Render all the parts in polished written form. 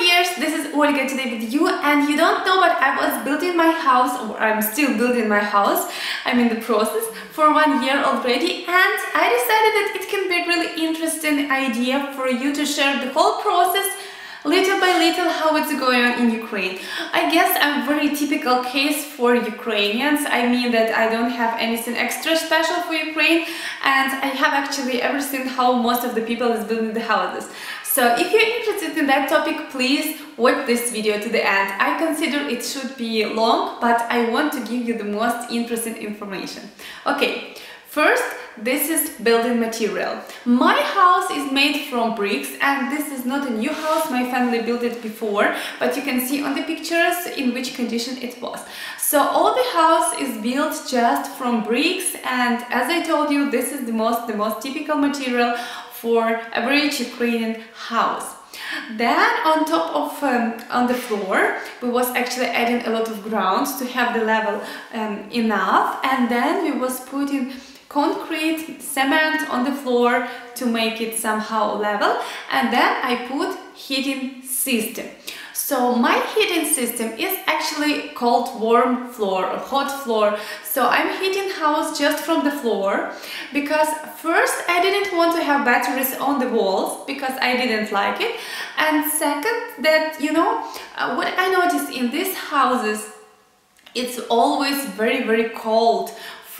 dears, this is Olga today with you, and you don't know, but I was building my house, or I'm still building my house, I'm in the process for 1 year already, and I decided that it can be a really interesting idea for you to share the whole process little by little how it's going on in Ukraine. I guess I'm very typical case for Ukrainians. I mean that I don't have anything extra special for Ukraine, and I have actually ever seen how most of the people is building the houses. So if you're interested in that topic, please watch this video to the end. I consider it should be long, but I want to give you the most interesting information. Okay, first, this is building material. My house is made from bricks, and this is not a new house, my family built it before, but you can see on the pictures in which condition it was. So all the house is built just from bricks, and as I told you, this is the most typical material for average Ukrainian house. Then on top of on the floor we was actually adding a lot of ground to have the level enough, and then we was putting concrete, cement on the floor to make it somehow level, and then I put heating system. So my heating system is actually called warm floor or hot floor. So I'm heating house just from the floor, because first I didn't want to have batteries on the walls because I didn't like it, and second that, you know, what I noticed in these houses, it's always very cold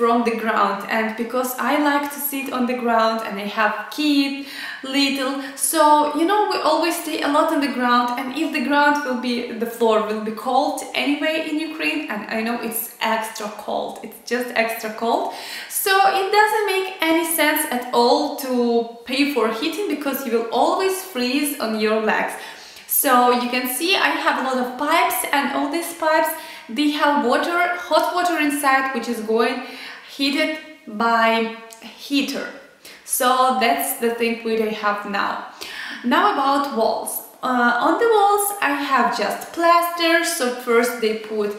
from the ground, and because I like to sit on the ground and I have kids little, so you know we always stay a lot on the ground, and if the ground will be, the floor will be cold anyway in Ukraine, and I know it's extra cold, it's just extra cold, so it doesn't make any sense at all to pay for heating because you will always freeze on your legs. So you can see I have a lot of pipes, and all these pipes, they have water, hot water inside, which is going heated by heater. So that's the thing we have now. Now about walls. On the walls I have just plaster. So first they put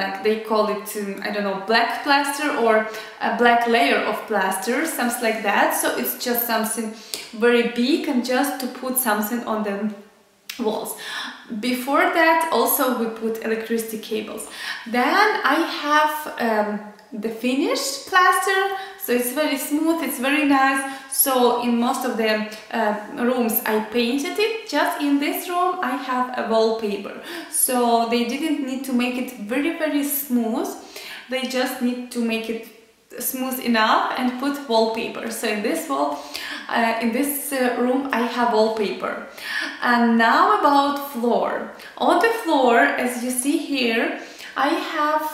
like they call it, I don't know, black plaster or a black layer of plaster, something like that. So it's just something very big and just to put something on them walls. Before that also we put electricity cables. Then I have the finished plaster, so it's very smooth, it's very nice. So in most of the rooms I painted it. Just in this room I have a wallpaper, so they didn't need to make it very smooth, they just need to make it smooth enough and put wallpaper. So in this wall, in this room I have wallpaper. And now about floor. On the floor, as you see here, I have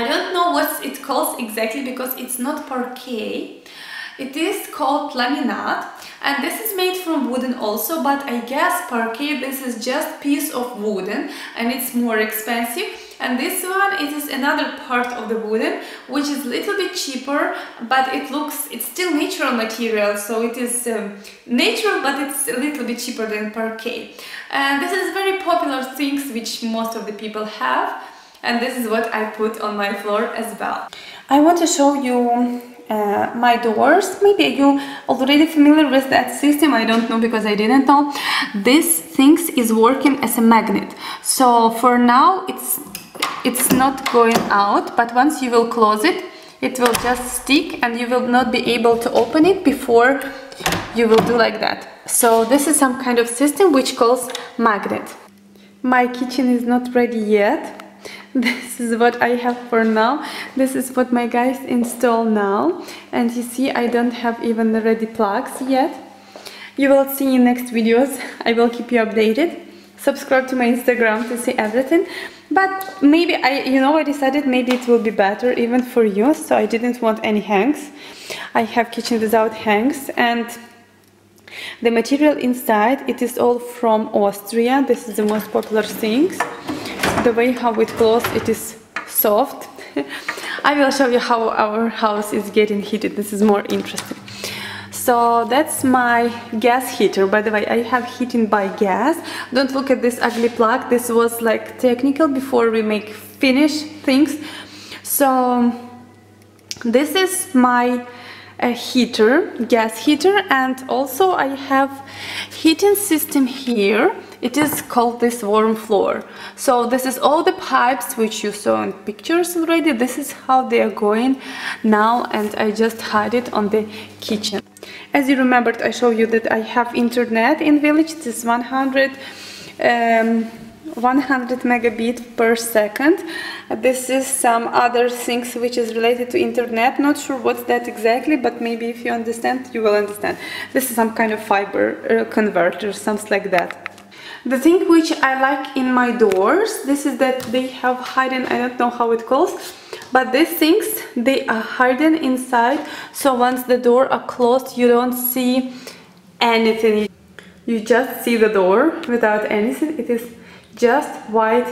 I don't know what it calls exactly because it's not parquet, it is called laminate, and this is made from wooden also, but I guess parquet, this is just piece of wooden and it's more expensive, and this one, it is another part of the wooden which is a little bit cheaper, but it looks, it's still natural material, so it is natural, but it's a little bit cheaper than parquet. And this is very popular things which most of the people have, and this is what I put on my floor as well. I want to show you my doors. Maybe you already familiar with that system, I don't know because I didn't know. This things is working as a magnet, so for now it's not going out, but once you will close it, it will just stick and you will not be able to open it before you will do like that. So this is some kind of system which calls magnet. My kitchen is not ready yet. This is what I have for now. This is what my guys install now. And you see, I don't have even the ready plugs yet. You will see in next videos. I will keep you updated. Subscribe to my Instagram to see everything. But maybe I decided maybe it will be better even for you. So I didn't want any hangs. I have kitchen without hangs, and the material inside, it is all from Austria. This is the most popular things. The way how it closes, it is soft. I will show you how our house is getting heated, this is more interesting. So that's my gas heater. By the way, I have heating by gas. Don't look at this ugly plug, this was like technical before we make finish things. So this is my a heater, gas heater, and also I have heating system here. It is called this warm floor. So this is all the pipes which you saw in pictures already. This is how they are going now, and I just hide it on the kitchen. As you remembered, I showed you that I have internet in village. It is 100 megabit per second. This is some other things which is related to internet. Not sure what's that exactly, but maybe if you understand, you will understand. This is some kind of fiber converter, something like that. The thing which I like in my doors, this is that they have hidden, I don't know how it calls, but these things, they are hidden inside, so once the door are closed, you don't see anything. You just see the door without anything. It is just white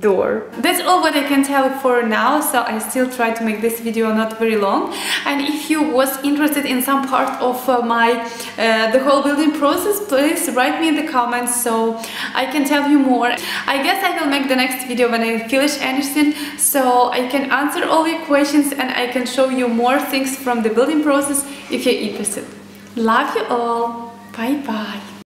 door. That's all what I can tell you for now, so I still try to make this video not very long. And if you was interested in some part of the whole building process, please write me in the comments so I can tell you more. I guess I will make the next video when I finish anything, so I can answer all your questions and I can show you more things from the building process if you're interested. Love you all. Bye bye.